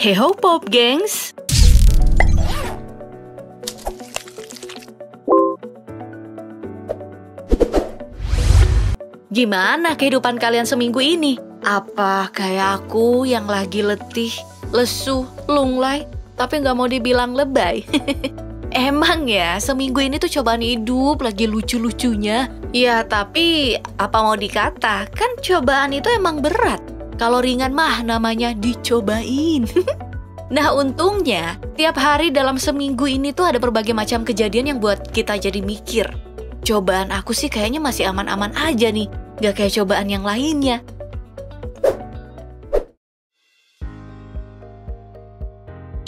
Hey ho pop, gengs! Gimana kehidupan kalian seminggu ini? Apa kayak aku yang lagi letih, lesu, lunglai, tapi nggak mau dibilang lebay? Emang ya, seminggu ini tuh cobaan hidup lagi lucu-lucunya. Ya, tapi apa mau dikata, kan cobaan itu emang berat. Kalau ringan mah namanya dicobain. Nah, untungnya tiap hari dalam seminggu ini tuh ada berbagai macam kejadian yang buat kita jadi mikir. Cobaan aku sih kayaknya masih aman-aman aja nih, gak kayak cobaan yang lainnya.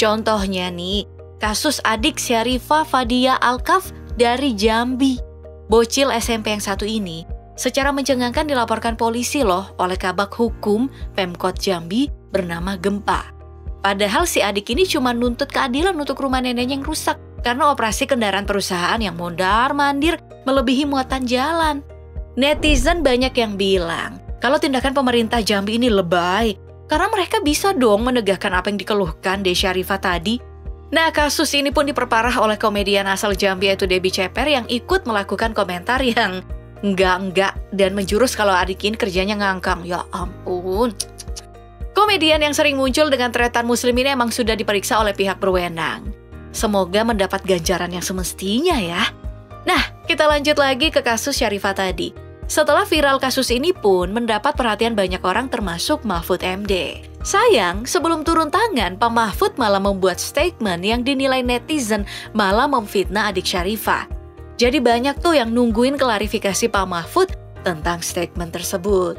Contohnya nih, kasus adik Syarifah Fadiyah Alkaf dari Jambi. Bocil SMP yang satu ini secara mencengangkan dilaporkan polisi loh oleh Kabak Hukum Pemkot Jambi bernama Gempa. Padahal si adik ini cuma nuntut keadilan untuk rumah neneknya yang rusak karena operasi kendaraan perusahaan yang mondar-mandir melebihi muatan jalan. Netizen banyak yang bilang kalau tindakan pemerintah Jambi ini lebay karena mereka bisa dong menegakkan apa yang dikeluhkan dari Syarifah tadi. Nah, kasus ini pun diperparah oleh komedian asal Jambi yaitu Dedi Ceper yang ikut melakukan komentar yang enggak-enggak dan menjurus kalau adik ini kerjanya ngangkang. Ya ampun. Komedian yang sering muncul dengan tretan muslim ini emang sudah diperiksa oleh pihak berwenang. Semoga mendapat ganjaran yang semestinya ya. Nah, kita lanjut lagi ke kasus Syarifah tadi. Setelah viral kasus ini pun mendapat perhatian banyak orang termasuk Mahfud MD. Sayang, sebelum turun tangan, Pak Mahfud malah membuat statement yang dinilai netizen malah memfitnah adik Syarifah. Jadi banyak tuh yang nungguin klarifikasi Pak Mahfud tentang statement tersebut.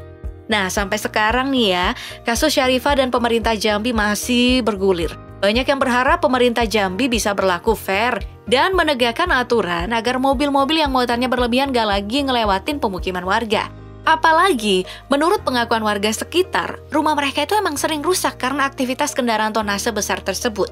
Nah, sampai sekarang nih ya, kasus Syarifah dan pemerintah Jambi masih bergulir. Banyak yang berharap pemerintah Jambi bisa berlaku fair dan menegakkan aturan agar mobil-mobil yang muatannya berlebihan gak lagi ngelewatin pemukiman warga. Apalagi, menurut pengakuan warga sekitar, rumah mereka itu emang sering rusak karena aktivitas kendaraan tonase besar tersebut.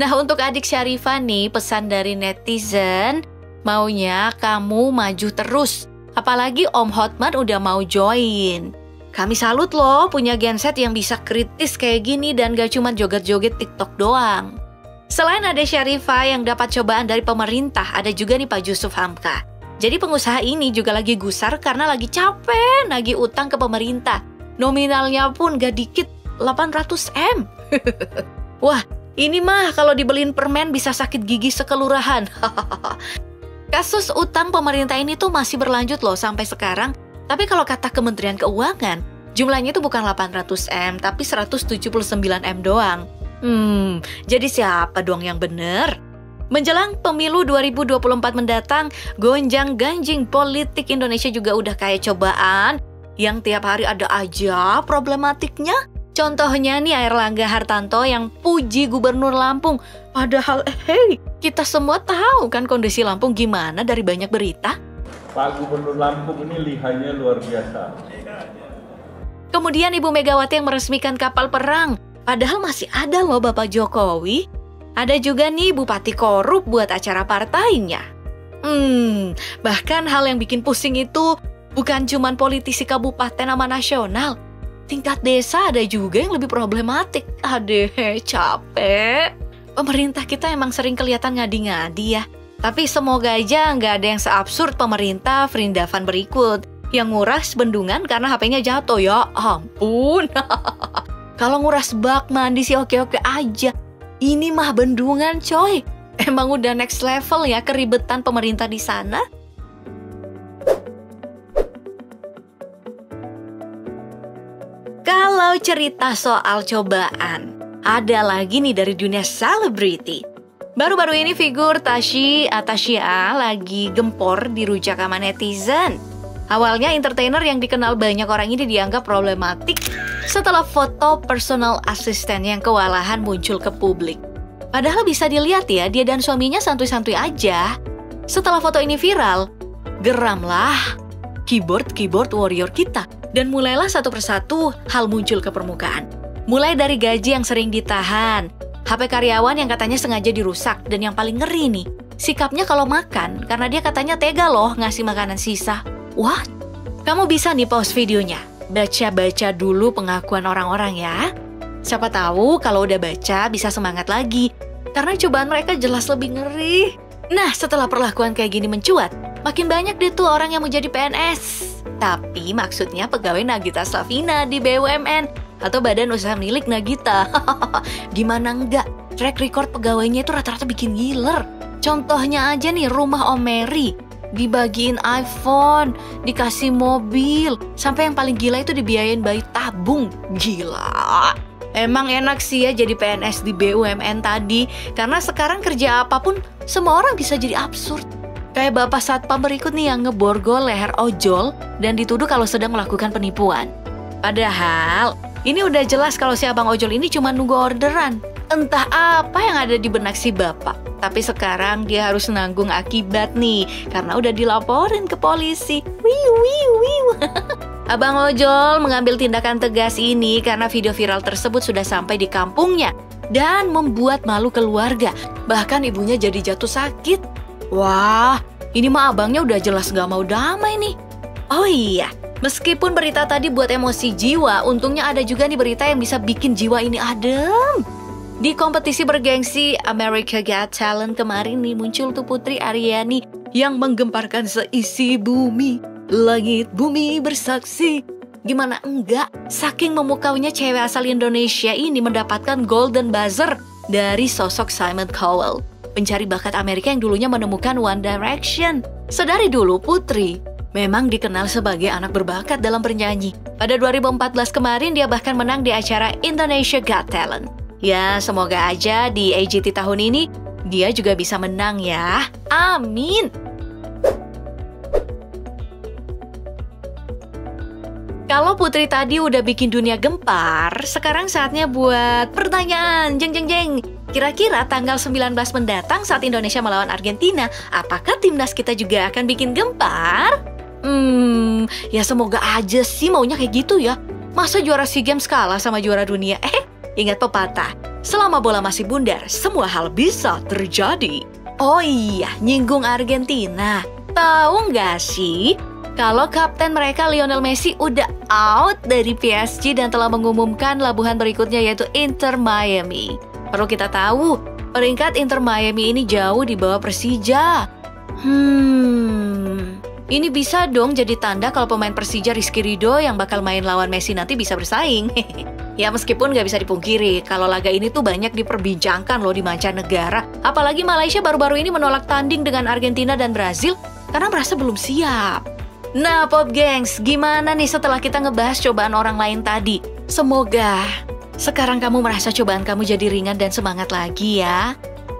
Nah, untuk adik Syarifah nih, pesan dari netizen, maunya kamu maju terus. Apalagi Om Hotman udah mau join. Kami salut loh punya genset yang bisa kritis kayak gini dan gak cuma joget-joget TikTok doang. Selain ada Syarifah yang dapat cobaan dari pemerintah, ada juga nih Pak Yusuf Hamka. Jadi pengusaha ini juga lagi gusar karena lagi capek nagih utang ke pemerintah. Nominalnya pun gak dikit, 800 M. Wah, ini mah kalau dibeliin permen bisa sakit gigi sekelurahan. Kasus utang pemerintah ini tuh masih berlanjut loh sampai sekarang. Tapi kalau kata Kementerian Keuangan, jumlahnya itu bukan 800 M, tapi 179 M doang. Jadi siapa dong yang bener? Menjelang pemilu 2024 mendatang, gonjang-ganjing politik Indonesia juga udah kayak cobaan yang tiap hari ada aja problematiknya. Contohnya nih Airlangga Hartanto yang puji Gubernur Lampung. Padahal, hey, kita semua tahu kan kondisi Lampung gimana dari banyak berita. Pak Gubernur Lampung ini lihainya luar biasa. Kemudian Ibu Megawati yang meresmikan kapal perang. Padahal masih ada loh Bapak Jokowi. Ada juga nih bupati korup buat acara partainya. Bahkan hal yang bikin pusing itu bukan cuma politisi kabupaten sama nasional. Tingkat desa ada juga yang lebih problematik. Aduh, capek. Pemerintah kita emang sering kelihatan ngadi-ngadi ya. Tapi semoga aja nggak ada yang seabsurd pemerintah Frindavan berikut. Yang nguras bendungan karena HP-nya jatuh. Ya ampun. Kalau nguras bak mandi sih oke-oke aja. Ini mah bendungan coy, emang udah next level ya keribetan pemerintah di sana. Kalau cerita soal cobaan, ada lagi nih dari dunia selebriti. Baru-baru ini figur Tasyi Athasyia lagi gempor dirujak sama netizen. Awalnya entertainer yang dikenal banyak orang ini dianggap problematik setelah foto personal assistant yang kewalahan muncul ke publik. Padahal bisa dilihat ya, dia dan suaminya santuy-santuy aja. Setelah foto ini viral, geramlah keyboard-keyboard warrior kita. Dan mulailah satu persatu hal muncul ke permukaan. Mulai dari gaji yang sering ditahan, HP karyawan yang katanya sengaja dirusak, dan yang paling ngeri nih, sikapnya kalau makan, karena dia katanya tega loh ngasih makanan sisa. What? Kamu bisa nih pause videonya. Baca-baca dulu pengakuan orang-orang ya. Siapa tahu kalau udah baca bisa semangat lagi, karena cobaan mereka jelas lebih ngeri. Nah, setelah perlakuan kayak gini mencuat, makin banyak deh tuh orang yang mau jadi PNS. Tapi maksudnya pegawai Nagita Slavina di BUMN atau badan usaha milik Nagita. Gimana enggak? Track record pegawainya itu rata-rata bikin giler. Contohnya aja nih, rumah Om Mary dibagiin iPhone, dikasih mobil, sampai yang paling gila itu dibiayain bayi tabung. Gila. Emang enak sih ya jadi PNS di BUMN tadi, karena sekarang kerja apapun semua orang bisa jadi absurd. Kayak Bapak Satpam berikut nih yang ngeborgol leher ojol dan dituduh kalau sedang melakukan penipuan. Padahal ini udah jelas kalau si abang ojol ini cuma nunggu orderan. Entah apa yang ada di benak si bapak. Tapi sekarang dia harus nanggung akibat nih, karena udah dilaporin ke polisi. Wiu, wiu, wiu. Abang ojol mengambil tindakan tegas ini karena video viral tersebut sudah sampai di kampungnya dan membuat malu keluarga. Bahkan ibunya jadi jatuh sakit. Wah, ini mah abangnya udah jelas gak mau damai nih. Oh iya, meskipun berita tadi buat emosi jiwa, untungnya ada juga nih berita yang bisa bikin jiwa ini adem. Di kompetisi bergengsi America Got Talent kemarin nih muncul tuh Putri Aryani yang menggemparkan seisi bumi. Langit bumi bersaksi. Gimana enggak? Saking memukaunya cewek asal Indonesia ini mendapatkan golden buzzer dari sosok Simon Cowell, pencari bakat Amerika yang dulunya menemukan One Direction. Sedari dulu Putri memang dikenal sebagai anak berbakat dalam bernyanyi. Pada 2014 kemarin dia bahkan menang di acara Indonesia Got Talent. Ya, semoga aja di AGT tahun ini dia juga bisa menang ya. Amin. Kalau Putri tadi udah bikin dunia gempar, sekarang saatnya buat pertanyaan. Jeng jeng jeng. Kira-kira tanggal 19 mendatang saat Indonesia melawan Argentina, apakah timnas kita juga akan bikin gempar? Ya semoga aja sih, maunya kayak gitu ya. Masa juara SEA Games kalah sama juara dunia? Ingat pepatah, selama bola masih bundar, semua hal bisa terjadi. Oh iya, nyinggung Argentina. Tahu nggak sih, kalau kapten mereka Lionel Messi udah out dari PSG dan telah mengumumkan labuhan berikutnya yaitu Inter Miami. Perlu kita tahu, peringkat Inter Miami ini jauh di bawah Persija. Ini bisa dong jadi tanda kalau pemain Persija Rizky Ridho yang bakal main lawan Messi nanti bisa bersaing. Ya meskipun nggak bisa dipungkiri, kalau laga ini tuh banyak diperbincangkan loh di mancanegara. Apalagi Malaysia baru-baru ini menolak tanding dengan Argentina dan Brazil karena merasa belum siap. Nah Pop Gengs, gimana nih setelah kita ngebahas cobaan orang lain tadi? Semoga sekarang kamu merasa cobaan kamu jadi ringan dan semangat lagi ya.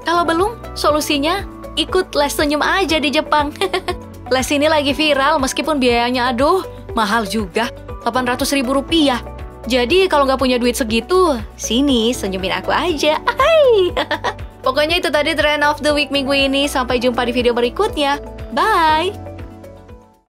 Kalau belum, solusinya ikut les senyum aja di Jepang. Les ini lagi viral meskipun biayanya aduh mahal juga, Rp800.000. Jadi kalau nggak punya duit segitu, sini senyumin aku aja. Hai. Pokoknya itu tadi trend of the week minggu ini. Sampai jumpa di video berikutnya. Bye.